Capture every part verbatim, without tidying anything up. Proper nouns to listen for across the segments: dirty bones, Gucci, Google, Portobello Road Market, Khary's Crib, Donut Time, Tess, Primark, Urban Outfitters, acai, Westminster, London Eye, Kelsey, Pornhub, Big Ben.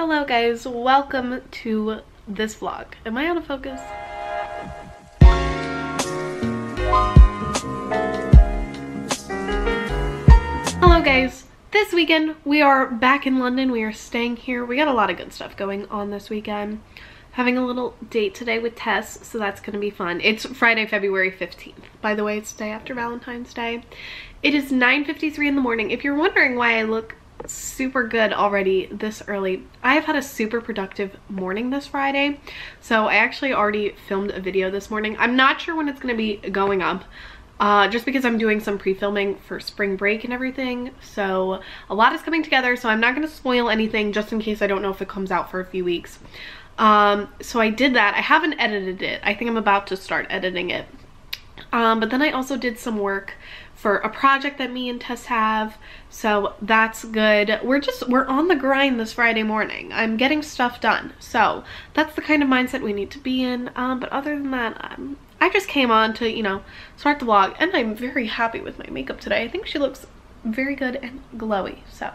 Hello guys, welcome to this vlog. Am I out of focus? Hello guys, this weekend we are back in London. We are staying here. We got a lot of good stuff going on this weekend. Having a little date today with Tess, so that's gonna be fun. It's Friday, February fifteenth. By the way, it's the day after Valentine's Day. It is nine fifty-three in the morning. If you're wondering why I look super good already this early, I have had a super productive morning this Friday. So I actually already filmed a video this morning. I'm not sure when it's gonna be going up, uh, just because I'm doing some pre-filming for spring break and everything. So a lot is coming together, so I'm not gonna spoil anything just in case I don't know if it comes out for a few weeks. Um, so I did that. I haven't edited it. I think I'm about to start editing it. Um, but then I also did some work for a project that me and Tess have. So that's good. We're just, we're on the grind this Friday morning. I'm getting stuff done. So that's the kind of mindset we need to be in. Um, but other than that, um, I just came on to, you know, start the vlog, and I'm very happy with my makeup today. I think she looks very good and glowy. So.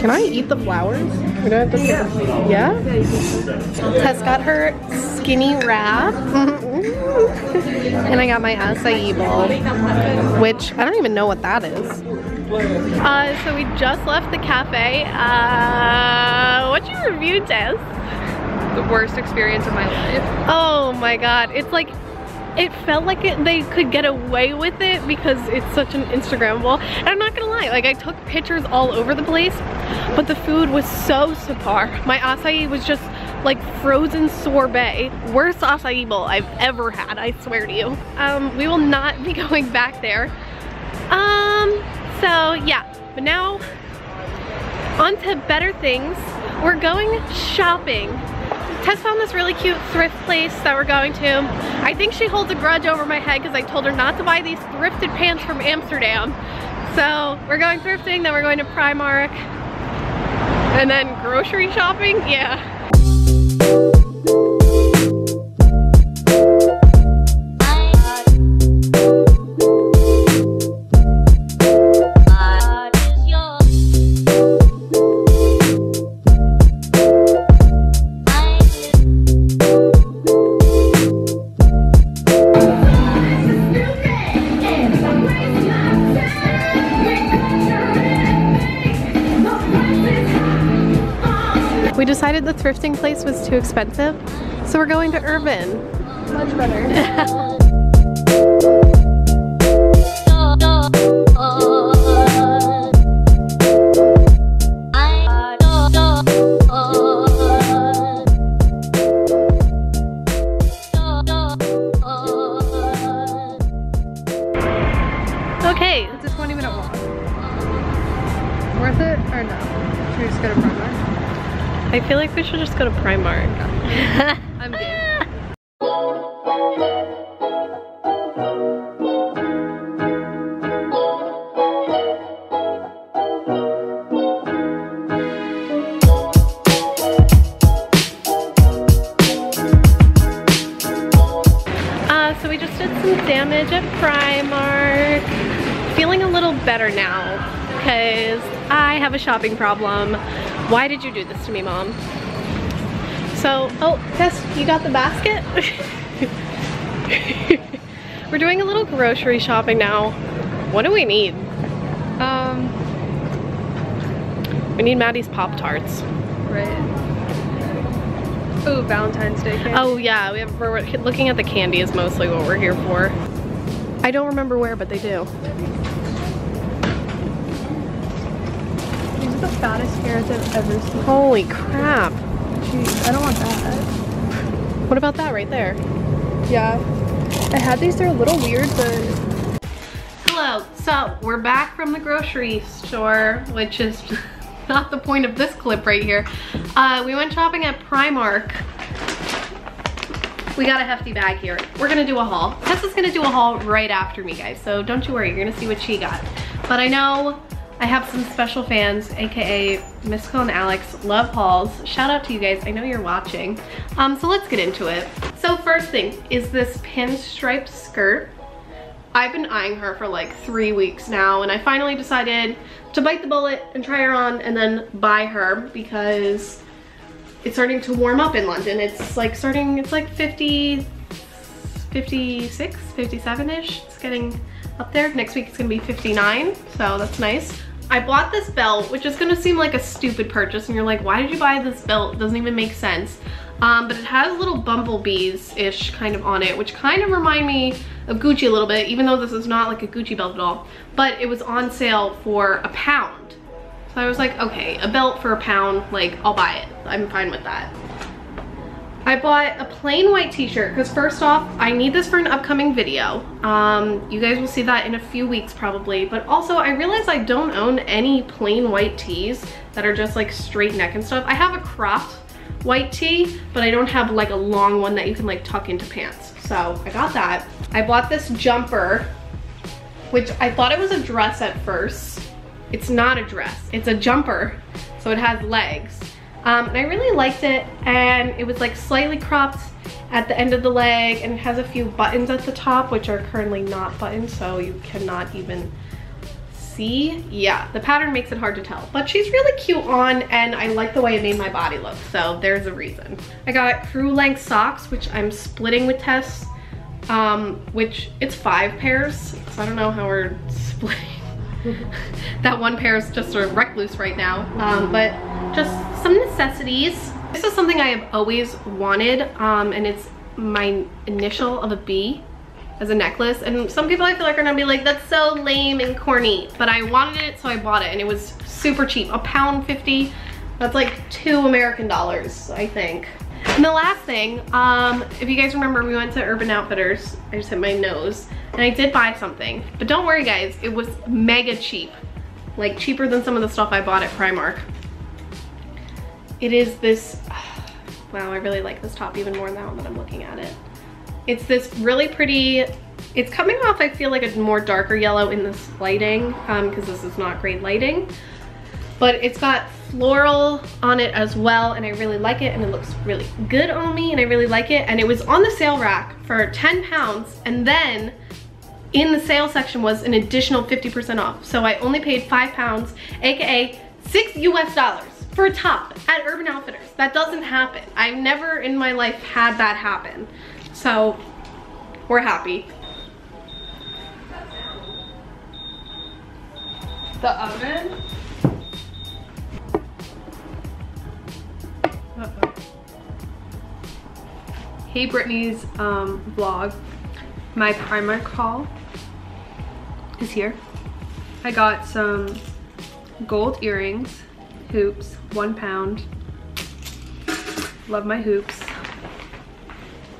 Can I eat the flowers? We don't have to. Yeah. Yeah? Tess got her skinny wrap. And I got my acai bowl, which I don't even know what that is. Uh, so we just left the cafe. Uh, what'd you review, Tess? The worst experience of my life. Oh my god. It's like, it felt like it, they could get away with it because it's such an Instagrammable. And I'm not gonna lie, like I took pictures all over the place, but the food was so subpar. My acai was just like frozen sorbet. Worst acai bowl I've ever had, I swear to you. Um, we will not be going back there. Um, so yeah, but now on to better things. We're going shopping. Tess found this really cute thrift place that we're going to. I think she holds a grudge over my head because I told her not to buy these thrifted pants from Amsterdam. So we're going thrifting, then we're going to Primark, and then grocery shopping, yeah. We decided the thrifting place was too expensive, so we're going to Urban. Much better. Okay. It's a twenty minute walk. Worth it or no? Should we just go to Primark? I feel like we should just go to Primark. I'm good. Uh, so we just did some damage at Primark. Feeling a little better now because I have a shopping problem. Why did you do this to me, Mom? So, oh, Tess, you got the basket? We're doing a little grocery shopping now. What do we need? Um, we need Maddie's Pop-Tarts. Right. Oh, Valentine's Day candy. Oh yeah, we have, we're looking at the candy is mostly what we're here for. I don't remember where, but they do. The fattest carrots I've ever seen. Holy crap. Jeez, I don't want that. What about that right there? Yeah. I had these, they're a little weird, but... Hello, so we're back from the grocery store, which is not the point of this clip right here. Uh, we went shopping at Primark. We got a hefty bag here. We're gonna do a haul. Tessa's gonna do a haul right after me, guys, so don't you worry, you're gonna see what she got. But I know I have some special fans, aka Miss Cole and Alex, love hauls. Shout out to you guys, I know you're watching. Um, so let's get into it. So first thing is this pinstripe skirt. I've been eyeing her for like three weeks now, and I finally decided to bite the bullet and try her on and then buy her because it's starting to warm up in London. It's like starting, it's like fifty, fifty-six, fifty-seven-ish. It's getting up there. Next week it's gonna be fifty-nine, so that's nice. I bought this belt, which is gonna seem like a stupid purchase, and you're like, why did you buy this belt? It doesn't even make sense. Um, but it has little bumblebees-ish kind of on it, which kind of remind me of Gucci a little bit, even though this is not like a Gucci belt at all. But it was on sale for a pound. So I was like, okay, a belt for a pound, like, I'll buy it. I'm fine with that. I bought a plain white t-shirt because first off, I need this for an upcoming video. Um, you guys will see that in a few weeks probably, but also I realized I don't own any plain white tees that are just like straight neck and stuff. I have a cropped white tee, but I don't have like a long one that you can like tuck into pants. So I got that. I bought this jumper, which I thought it was a dress at first. It's not a dress, it's a jumper. So it has legs. Um, and I really liked it, and it was like slightly cropped at the end of the leg, and it has a few buttons at the top, which are currently not buttoned, so you cannot even see. Yeah, the pattern makes it hard to tell, but she's really cute on, and I like the way it made my body look, so there's a reason. I got crew length socks, which I'm splitting with Tess, um, which it's five pairs, so I don't know how we're splitting. That one pair is just a recluse right now, um, but just some necessities. This is something I have always wanted, um, and it's my initial of a B as a necklace, and some people I feel like are gonna be like, that's so lame and corny, but I wanted it, so I bought it, and it was super cheap, a pound fifty. That's like two American dollars, I think. And the last thing, um, if you guys remember, we went to Urban Outfitters. I just hit my nose, and I did buy something. But don't worry, guys, it was mega cheap. Like, cheaper than some of the stuff I bought at Primark. It is this, wow, I really like this top even more now that I'm looking at it. It's this really pretty, it's coming off, I feel like, a more darker yellow in this lighting, um, because this is not great lighting. But it's got floral on it as well, and I really like it, and it looks really good on me, and I really like it. And it was on the sale rack for ten pounds, and then in the sale section was an additional fifty percent off. So I only paid five pounds, aka six U S dollars for a top at Urban Outfitters. That doesn't happen. I've never in my life had that happen. So we're happy. The oven? Uh-oh. Hey Brittany's um, vlog. My Primark haul is here. I got some gold earrings, hoops, one pound. Love my hoops.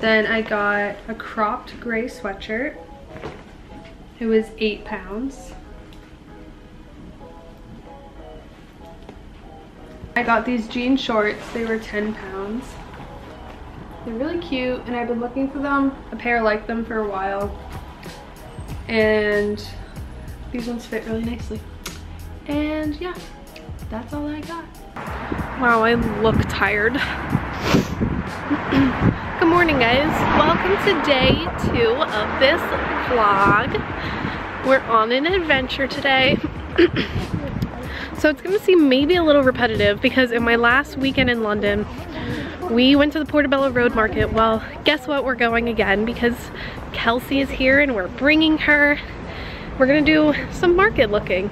Then I got a cropped gray sweatshirt. It was eight pounds. I got these jean shorts, they were ten pounds. They're really cute, and I've been looking for them, a pair like them, for a while. And these ones fit really nicely. And yeah, that's all I got. Wow, I look tired. Good morning, guys. Welcome to day two of this vlog. We're on an adventure today. So it's gonna seem maybe a little repetitive because in my last weekend in London, we went to the Portobello Road Market. Well, guess what? We're going again because Kelsey is here and we're bringing her. We're gonna do some market looking.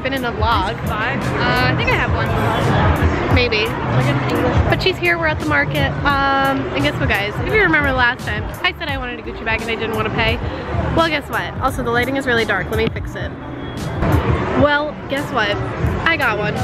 In a vlog. Uh, I think I have one. Maybe. But she's here, we're at the market. Um, and guess what, guys? If you remember last time, I said I wanted a Gucci bag and I didn't want to pay. Well, guess what? Also, the lighting is really dark. Let me fix it. Well, guess what? I got one.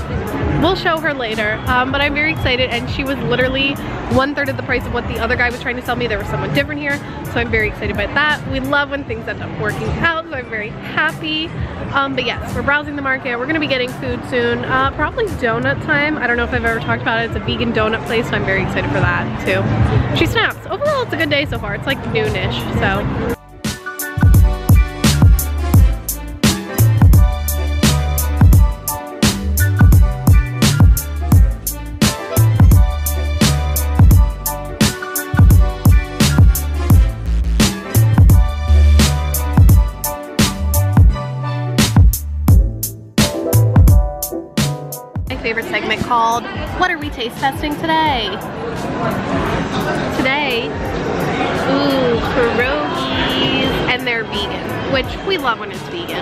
We'll show her later, um, but I'm very excited, and she was literally one third of the price of what the other guy was trying to sell me. There was someone different here, so I'm very excited about that. We love when things end up working out, so I'm very happy. Um, but yes, we're browsing the market. We're going to be getting food soon, uh, probably Donut Time. I don't know if I've ever talked about it. It's a vegan donut place, so I'm very excited for that too. She snaps. Overall, it's a good day so far. It's like noonish, so. Favorite segment called "What are we taste testing today?" Today, ooh, pierogies, and they're vegan, which we love when it's vegan.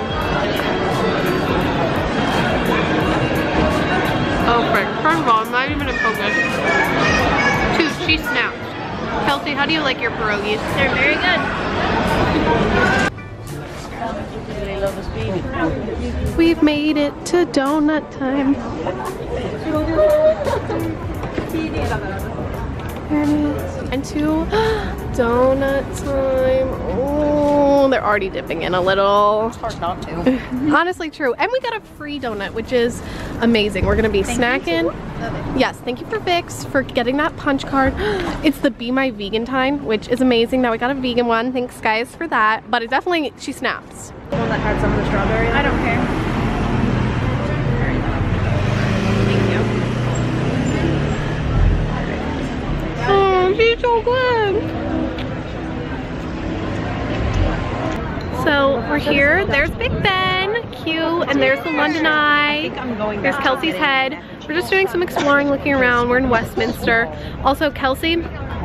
Oh, frick! First of all, I'm not even in focus. Dude, she snapped. Kelsey, how do you like your pierogies? They're very good. We've made it to Donut Time. And to Donut Time. Oh, they're already dipping in a little. It's hard not to. Honestly, true. And we got a free donut, which is amazing. We're gonna be thank snacking. Yes, thank you for Vix for getting that punch card. It's the Be My Vegan Time, which is amazing. Now we got a vegan one. Thanks guys for that. But it definitely, she snaps. The one that had some of the strawberry. I don't care. Thank you. Oh, she's so good. So we're here. There's Big Ben, Q, and there's the London Eye. There's Kelsey's head. We're just doing some exploring, looking around. We're in Westminster. Also, Kelsey,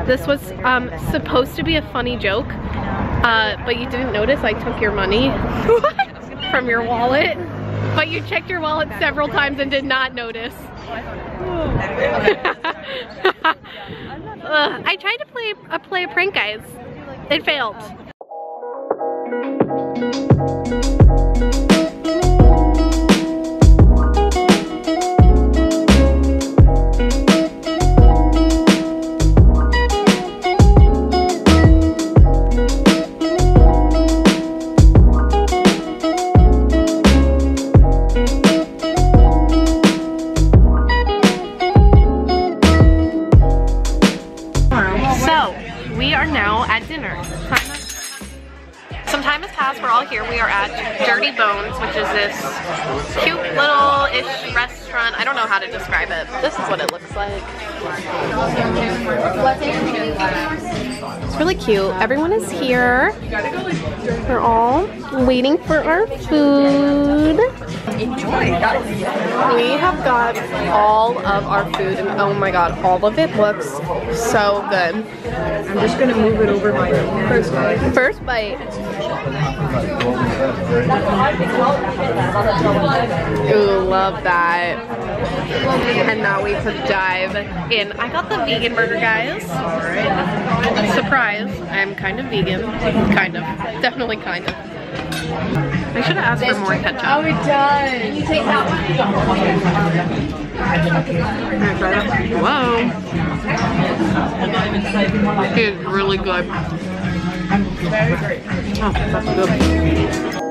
this was um, supposed to be a funny joke, uh, but you didn't notice I took your money from your wallet. But you checked your wallet several times and did not notice. uh, I tried to play a, play a prank, guys. It failed. Here we are at Dirty Bones, which is this cute little-ish restaurant. I don't know how to describe it. This is what it looks like. It's really cute. Everyone is here. We're all waiting for our food. Enjoy. We have got all of our food, and oh my god, all of it looks so good. I'm just gonna move it over my first bite. First bite. Ooh, love that. And now we could dive in. I got the vegan burger, guys. Surprise. I'm kind of vegan. Kind of. Definitely kind of. I should have asked for more ketchup. Oh, it does. Can you take that one? Whoa. It's really good. I'm very great. Oh, that's good.